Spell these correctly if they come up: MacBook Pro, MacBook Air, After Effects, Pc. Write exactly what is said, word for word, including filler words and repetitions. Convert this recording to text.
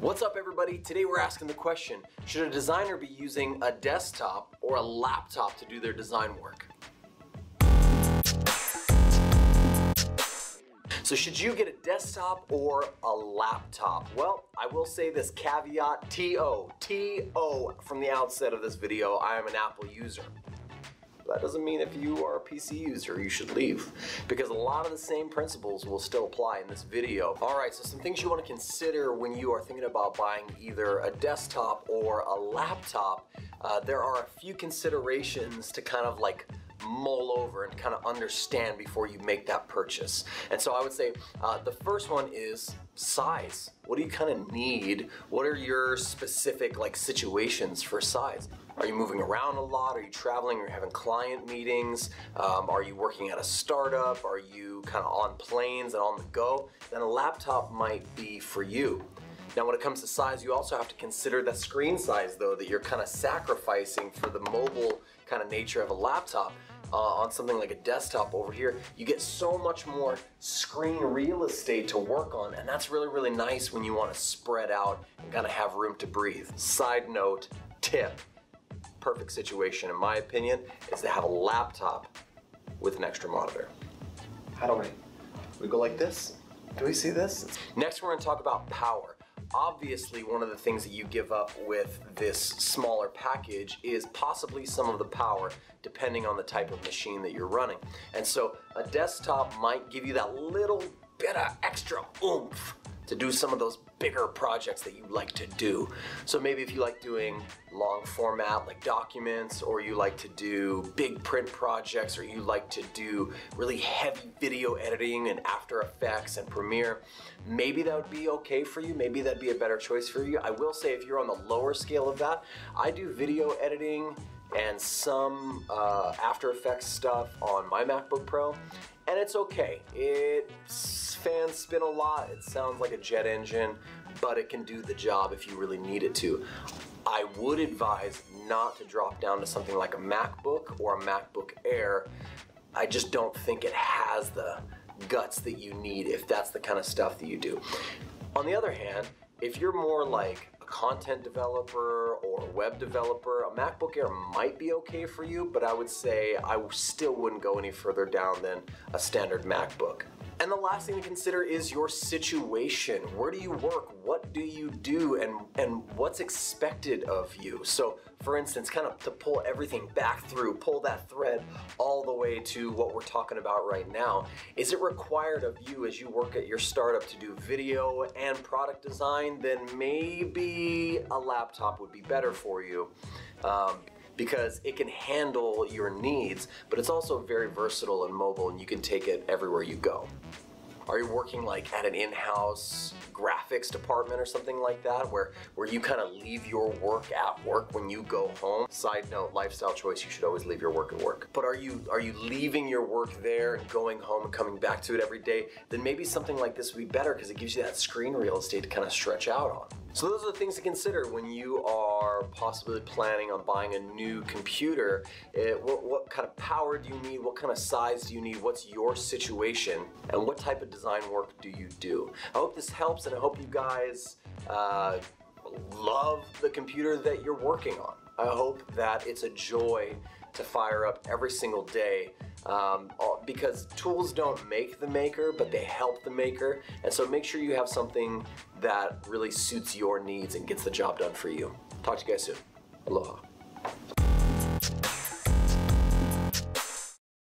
What's up everybody? Today we're asking the question, should a designer be using a desktop or a laptop to do their design work? So should you get a desktop or a laptop? Well, I will say this caveat, T O, T O from the outset of this video, I am an Apple user. That doesn't mean if you are a P C user, you should leave, because a lot of the same principles will still apply in this video. All right, so some things you want to consider when you are thinking about buying either a desktop or a laptop. Uh, there are a few considerations to kind of like mull over and kind of understand before you make that purchase. And so I would say uh, the first one is size. What do you kind of need? What are your specific like situations for size? Are you moving around a lot? Are you traveling? Are you having client meetings? Um, are you working at a startup? Are you kind of on planes and on the go? Then a laptop might be for you. Now when it comes to size, you also have to consider the screen size though that you're kind of sacrificing for the mobile kind of nature of a laptop. Uh, on something like a desktop over here, you get so much more screen real estate to work on, and that's really, really nice when you want to spread out and kind of have room to breathe. Side note, tip, perfect situation in my opinion is to have a laptop with an extra monitor. How do we? We go like this? Do we see this? Next we're going to talk about power. Obviously, one of the things that you give up with this smaller package is possibly some of the power, depending on the type of machine that you're running. And so a desktop might give you that little bit of extra oomph to do some of those bigger projects that you like to do. So maybe if you like doing long format like documents, or you like to do big print projects, or you like to do really heavy video editing and After Effects and Premiere, maybe that would be okay for you. Maybe that'd be a better choice for you. I will say if you're on the lower scale of that, I do video editing and some uh, After Effects stuff on my MacBook Pro. And it's okay. It fans spin a lot, it sounds like a jet engine, but it can do the job if you really need it to. I would advise not to drop down to something like a MacBook or a MacBook Air. I just don't think it has the guts that you need if that's the kind of stuff that you do. On the other hand, if you're more like a content developer or a web developer, a MacBook Air might be okay for you, but I would say I still wouldn't go any further down than a standard MacBook. And the last thing to consider is your situation. Where do you work? What do you do? And, and what's expected of you? So for instance, kind of to pull everything back through, pull that thread all the way to what we're talking about right now. Is it required of you as you work at your startup to do video and product design? Then maybe a laptop would be better for you. Um, because it can handle your needs, but it's also very versatile and mobile, and you can take it everywhere you go. Are you working like at an in-house graphics department or something like that, where, where you kind of leave your work at work when you go home? Side note, lifestyle choice, you should always leave your work at work. But are you, are you leaving your work there and going home and coming back to it every day? Then maybe something like this would be better because it gives you that screen real estate to kind of stretch out on. So those are the things to consider when you are possibly planning on buying a new computer. It, what, what kind of power do you need? What kind of size do you need? What's your situation? And what type of design work do you do? I hope this helps, and I hope you guys uh, love the computer that you're working on. I hope that it's a joy to fire up every single day. Um, because tools don't make the maker, but they help the maker. And so make sure you have something that really suits your needs and gets the job done for you. Talk to you guys soon. Aloha.